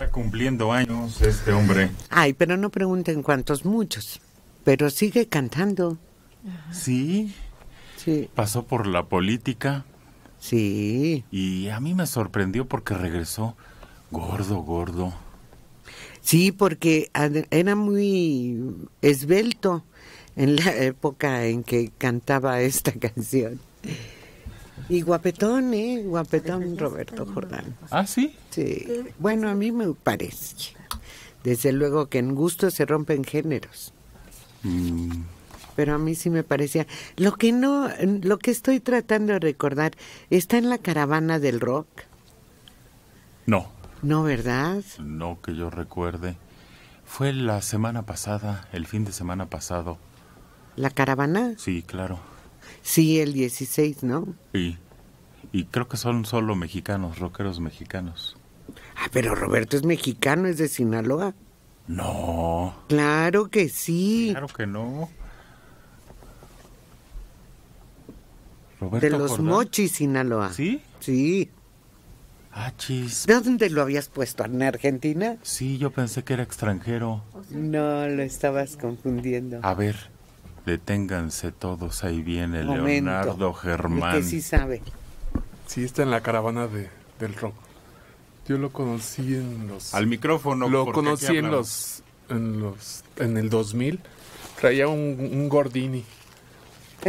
Está cumpliendo años este hombre. Ay, pero no pregunten cuántos, muchos. Pero sigue cantando. Sí. Sí. Pasó por la política. Sí. Y a mí me sorprendió porque regresó gordo, gordo. Sí, porque era muy esbelto en la época en que cantaba esta canción. Y guapetón, guapetón Roberto Jordán. ¿Ah, sí? Sí. Bueno, a mí me parece. Desde luego que en gusto se rompen géneros. Mm. Pero a mí sí me parecía. Lo que no, lo que estoy tratando de recordar, ¿está en la caravana del rock? No. No, ¿verdad? No que yo recuerde. Fue la semana pasada, el fin de semana pasado. ¿La caravana? Sí, claro. Sí, el 16, ¿no? Sí, y creo que son solo mexicanos, rockeros mexicanos. Ah, pero Roberto es mexicano, es de Sinaloa. No. Claro que sí. Claro que no. Roberto de los Jordán. Mochis, Sinaloa. ¿Sí? Sí. Ah, chis. ¿De dónde lo habías puesto? ¿En Argentina? Sí, yo pensé que era extranjero. No, lo estabas confundiendo. A ver, deténganse todos, ahí viene Leonardo Germán. Es que sí sabe. Sí, está en la caravana del rock. Yo lo conocí en los... Al micrófono. Lo conocí en el 2000. Traía un Gordini.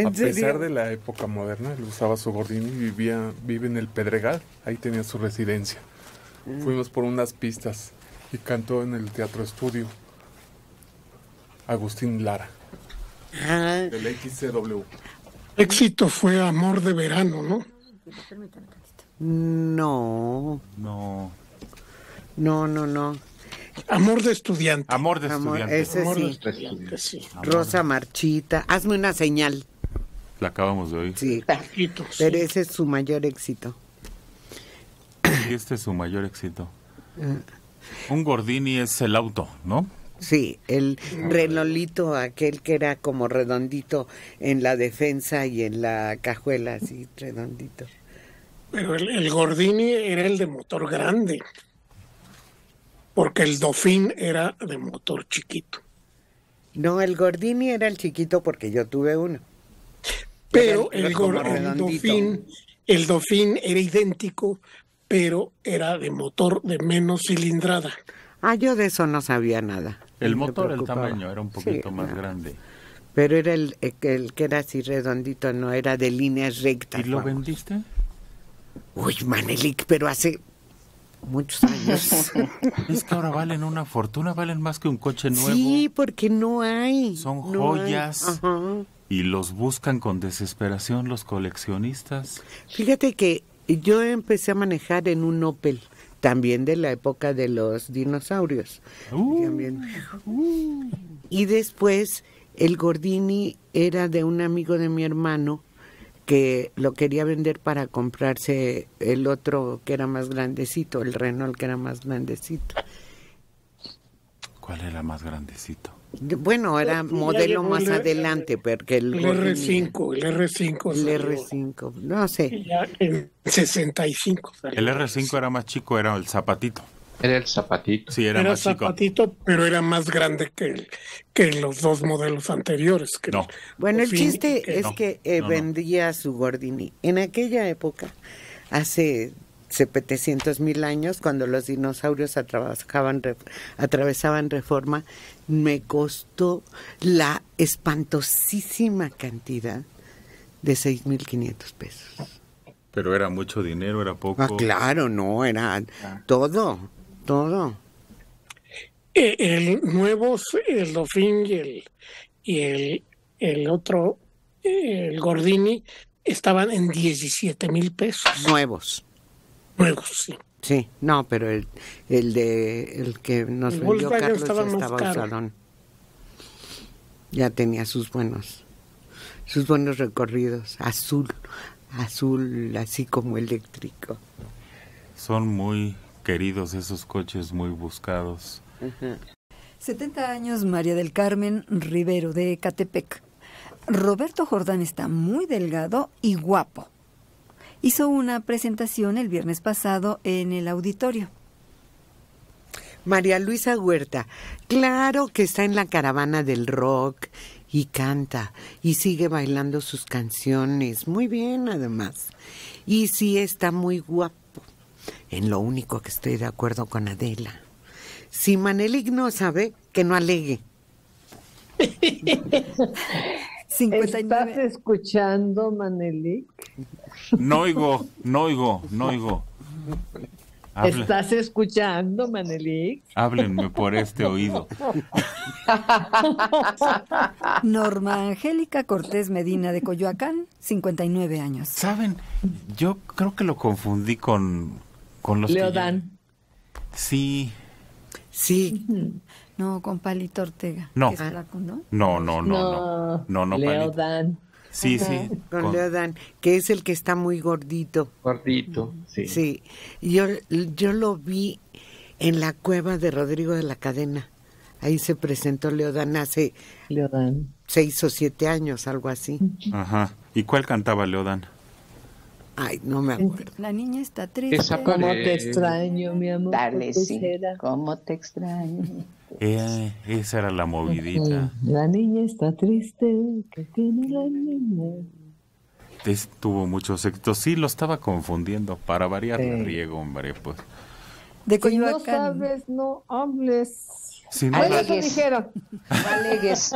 A pesar de la época moderna, él usaba su Gordini y vive en el Pedregal. Ahí tenía su residencia. Fuimos por unas pistas y cantó en el Teatro Estudio Agustín Lara. Ah. Del XCW. Éxito fue Amor de Verano, ¿no? Permítame tantito. No. No. No, no, no. Amor de Estudiante. Amor de Estudiante. Ese Amor sí. De Estudiante, sí. Rosa Marchita. Hazme una señal. La acabamos de oír. Sí. Pero sí, ese es su mayor éxito. Y este es su mayor éxito. Un Gordini es el auto, ¿no? Sí, el Renolito, aquel que era como redondito en la defensa y en la cajuela, así redondito. Pero el Gordini era el de motor grande, porque el Dauphin era de motor chiquito. No, el Gordini era el chiquito porque yo tuve uno. Pero el Dauphin era idéntico, pero era de motor de menos cilindrada. Ah, yo de eso no sabía nada. El motor, el tamaño, era un poquito sí, más grande. Pero era el que era así redondito, no era de líneas rectas. ¿Y lo vendiste? Uy, Manelic, pero hace muchos años. Es que ahora valen una fortuna, valen más que un coche nuevo. Sí, porque no hay. Son joyas. Ajá. Y los buscan con desesperación los coleccionistas. Fíjate que yo empecé a manejar en un Opel. También de la época de los dinosaurios. Y después el Gordini era de un amigo de mi hermano que lo quería vender para comprarse el otro que era más grandecito, el Renault que era más grandecito. ¿Cuál era más grandecito? Bueno, era modelo más adelante, porque el R5, el R5. El R5, no sé. El 65. El R5 era más chico, era el zapatito. Era el zapatito. Sí, era más chico. Era zapatito, pero era más grande que los dos modelos anteriores. Que no. Bueno, el chiste es que vendía su Gordini. En aquella época, hace 700,000 años, cuando los dinosaurios atravesaban Reforma, me costó la espantosísima cantidad de 6,500 pesos. Pero era mucho dinero, era poco. Ah, claro, no, era todo, todo. El nuevo, el Dauphin y el otro, el Gordini, estaban en 17,000 pesos. Nuevos. Sí. Sí, no, pero el que nos vendió Carlos estaba usadón. Ya tenía sus buenos recorridos, azul, así como eléctrico. Son muy queridos esos coches, muy buscados. 70 años, María del Carmen Rivero de Catepec. Roberto Jordán está muy delgado y guapo. Hizo una presentación el viernes pasado en el auditorio. María Luisa Huerta, claro que está en la caravana del rock y canta y sigue bailando sus canciones, muy bien además. Y sí está muy guapo, en lo único que estoy de acuerdo con Adela. Si Manelic no sabe, que no alegue. 59. ¿Estás escuchando, Manelic? No oigo. Hablen. ¿Estás escuchando, Manelic? Háblenme por este oído. Norma Angélica Cortés Medina de Coyoacán, 59 años. ¿Saben? Yo creo que lo confundí con los... Leo Dan. Sí. Sí. No, con Palito Ortega. No. Flaco, ¿no? No, Leo Dan. Sí, sí. Con Leo Dan, que es el que está muy gordito. Gordito, sí. Sí. Yo lo vi en la Cueva de Rodrigo de la Cadena. Ahí se presentó Leo Dan hace 6 o 7 años, algo así. Ajá. ¿Y cuál cantaba Leo Dan? Ay, no me acuerdo. La niña está triste. ¿Cómo te extraño, mi amor? Dale, sí. ¿Cómo te extraño? Esa era la movidita. La niña está triste, que tiene la niña. Tuvo muchos éxitos. Sí, lo estaba confundiendo. Para variar, me riego, hombre, pues. De si no sabes, no hables. Si no eso dijeron. Alegues.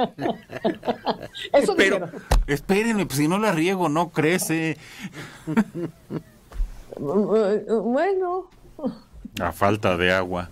Eso dijeron. Espérenme, pues si no la riego, no crece. Bueno. A falta de agua.